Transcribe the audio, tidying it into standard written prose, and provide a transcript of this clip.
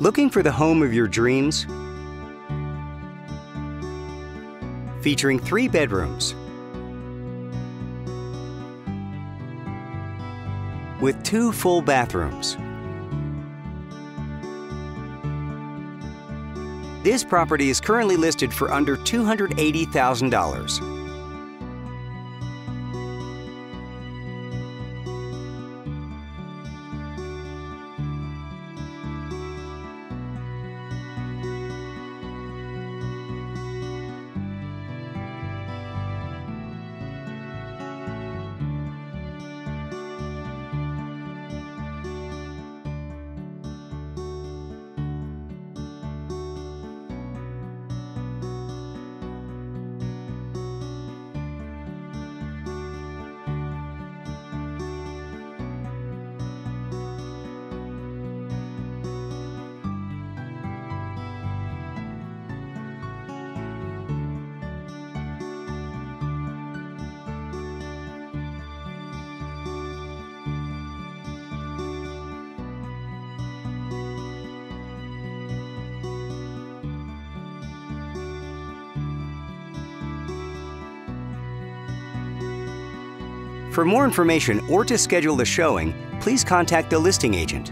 Looking for the home of your dreams? Featuring 3 bedrooms with 2 full bathrooms. This property is currently listed for under $280,000. For more information or to schedule a showing, please contact the listing agent.